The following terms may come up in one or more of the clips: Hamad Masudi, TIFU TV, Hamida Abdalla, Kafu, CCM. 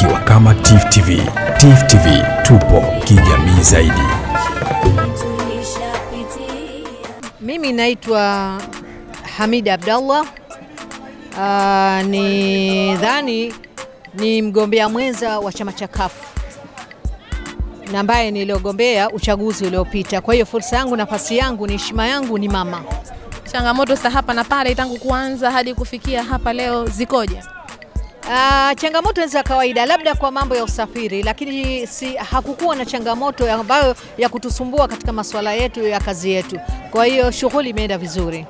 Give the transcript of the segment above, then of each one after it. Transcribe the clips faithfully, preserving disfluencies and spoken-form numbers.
tukiwa kama Tifu T V. Tifu T V, tupo kijamii zaidi. Mimi naitwa Hamida Abdalla. Uh, ni dhani ni mgombea mwenza wa chama cha Kafu, na ambaye niliogombea uchaguzi uliopita. Kwa hiyo fursa yangu, nafasi yangu, ni heshima yangu ni mama. Changamoto za hapa na pale tangu kuanza hadi kufikia hapa leo zikoje? Ah, changamoto za kawaida, labda kwa mambo ya usafiri, lakini si hakukuwa na changamoto ambayo ya, ya kutusumbua katika masuala yetu ya kazi yetu. Kwa hiyo shughuli imeenda vizuri.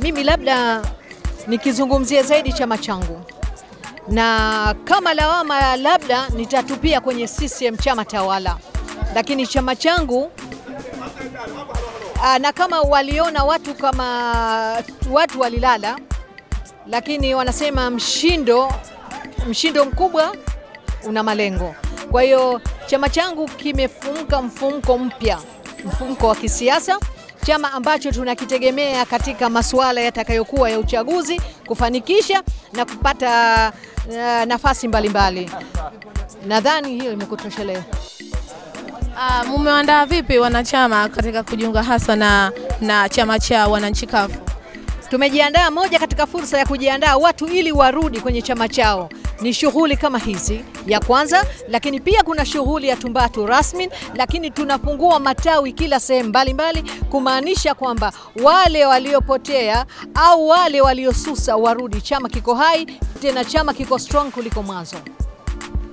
Mimi labda nikizungumzia zaidi chama changu, na kama lawama labda nitatupia kwenye C C M, chama tawala. Lakini chama changu, na kama waliona watu kama watu walilala, lakini wanasema mshindo mshindo mkubwa una malengo. Kwa hiyo chama changu kimefunga mfumko mpya, mfumko wa kisiasa, chama ambacho tunakitegemea katika masuala yatakayokuwa ya uchaguzi kufanikisha na kupata uh, nafasi mbalimbali. Nadhani hiyo imekutoshelea. Ah, mumeandaa vipi wanachama katika kujiunga hasa na na chama cha wananchi Kafu? Tumejiandaa, moja katika fursa ya kujiandaa watu ili warudi kwenye chama chao ni shughuli kama hizi ya kwanza, lakini pia kuna shughuli ya tumbatu rasmi, lakini tunafungua matawi kila sehemu mbalimbali, kumaanisha kwamba wale waliopotea au wale waliosusa warudi. Chama kiko hai, tena chama kiko strong kuliko mwanzo.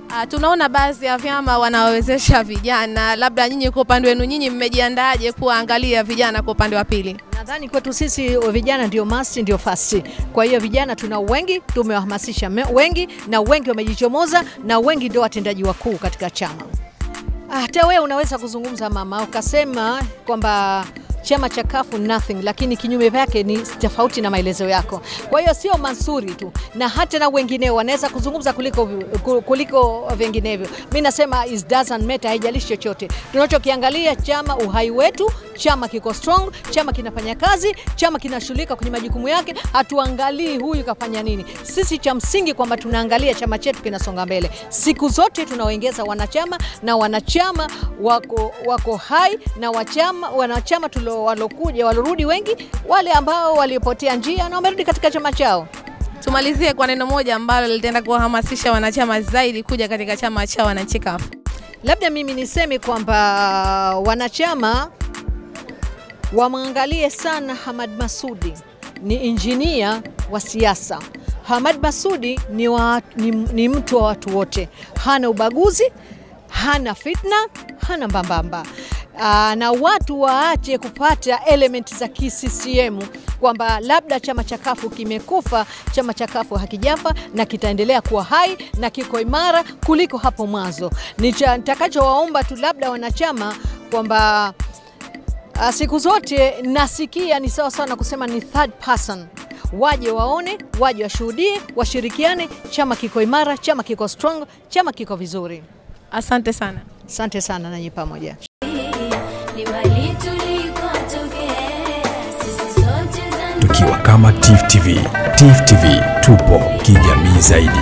Uh, tunaona baadhi ya vyama wanawezesha vijana, labda nyinyi kwa upande wenu nyinyi mmejiandaaje kuangalia vijana kwa upande wa pili? Nadhani kwetu sisi vijana ndio masi, ndio fasi. Kwa hiyo vijana tuna wengi, tumewahamasisha wengi, na wengi wamejichomoza, na wengi ndio watendaji wakuu katika chama. Hata wewe unaweza kuzungumza mama ukasema kwamba chama cha Kafu nothing, lakini kinyume yake ni tofauti na maelezo yako. Kwa hiyo sio Mansuri tu, na hata na wengineo wanaweza kuzungumza kuliko kuliko vinginevyo. Mimi nasema it doesn't matter, haijalishi chochote. Tunachokiangalia chama, uhai wetu, chama kiko strong, chama kinafanya kazi, chama kinashughulika kwenye majukumu yake. Hatuangalii huyu kafanya nini. Sisi cha msingi kwamba tunaangalia chama chetu kinasonga mbele. Siku zote tunaongeza wanachama, na wanachama wako wako hai, na wachama wanachama tulio walokuja walorudi wengi, wale ambao walipotea njia na wamerudi katika chama chao. Tumalizie kwa neno moja ambalo litaenda kuhamasisha wanachama zaidi kuja katika chama cha wananchi Kafu. Labda mimi niseme kwamba wanachama wamwangalie sana Hamad Masudi, ni injinia wa siasa. Hamad Masudi ni, wa, ni, ni mtu wa watu wote. Hana ubaguzi, hana fitna, hana mbambamba. Aa, na watu waache kupata elementi za K C C M kwamba labda chama cha Kafu kimekufa. Chama cha Kafu hakijafa, na kitaendelea kuwa hai na kiko imara kuliko hapo mwanzo. Nitakachowaomba tu labda wanachama kwamba siku zote nasikia ni sawa sana kusema ni third person. Waje waone, waje washuhudie, washirikiane. Chama kiko imara, chama kiko strong, chama kiko vizuri. Asante sana. Asante sana nanyi pamoja. Tukiwa kama Tifu T V, Tifu T V tupo kijamii zaidi.